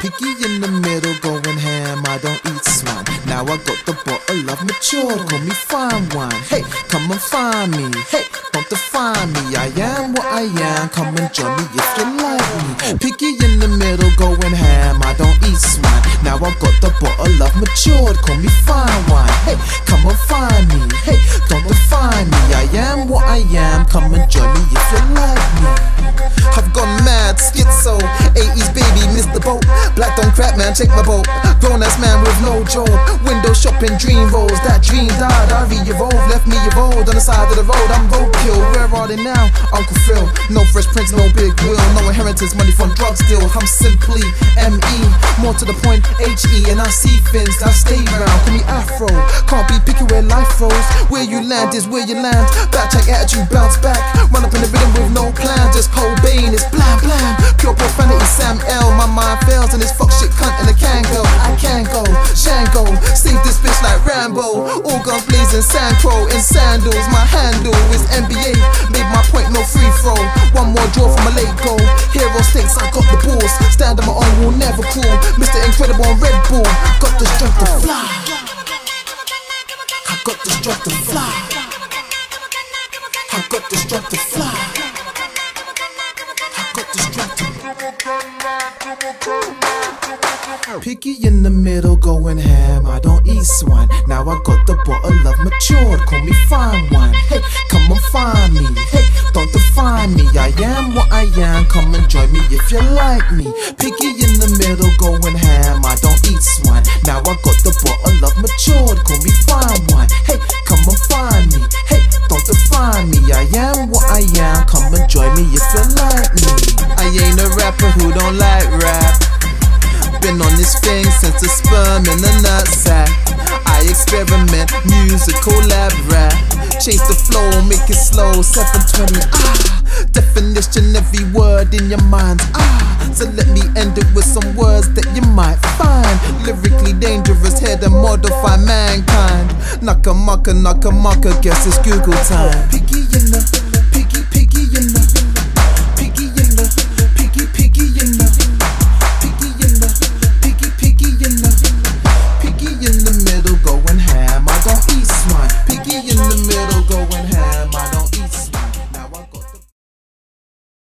Piggy in the middle going ham, I don't eat swine. Now I got the bottle of mature, call me fine wine. Hey, come and find me, hey, come to find me. I am what I am, come and join me if you like me. Piggy in the middle going ham, I don't eat swine. Now I got the bottle of mature, call me fine wine. Hey, come and find me, hey, come to find me. I am what I am, come and join me if you like me. I've gone mad, schizo, 80s baby, Mr. Boat. Black don't crap man, check my boat. Grown ass man with no job. Window shopping, dream rolls. That dream died, I re-evolved. Left me evolved on the side of the road. I'm roadkill, where are they now? Uncle Phil, no Fresh Prince, no Big Will. No inheritance, money from drug deal. I'm simply M.E. More to the point, H.E. And I see fins, I stay round, call me Afro. Can't be picky where life rolls. Where you land is where you land. Backtrack attitude, bounce back. Run up in the rhythm with no plan. Just Paul Bane, it's blam blam. Pure profanity, Sam L. My mind fails and this fuck shit cunt and a can go. I can go, Shango, save this bitch like Rambo. All guns blazing, Sandcrow in sandals. My handle is NBA, made my point, no free throw. One more draw from a late goal. Hero stinks, I got the balls. Stand on my own, will never cool. Mr. Incredible on Red Bull. Got the strength to fly. I got the strength to fly. I got the strength to fly. I got the strength to Piggy in the middle going ham, I don't eat swine. Now I got the bottle of matured, call me fine wine. Hey, come and find me, hey, don't define me. I am what I am, come and join me if you like me. Piggy in the middle going ham, I don't eat swine. Now I got the bottle of matured, call me fine wine. Hey, come and find me, hey, don't define me. I am what I am, come and join me if you like me. I ain't a rapper who don't like rap. Been on this thing since a sperm in a nutsack. I experiment, musical lab rap. Change the flow, make it slow, 720. Definition, every word in your mind. So let me end it with some words that you might find lyrically dangerous, head and modify mankind. Knocker, mucker, knocker, mucker, guess it's Google time. Piggy in the, piggy in the.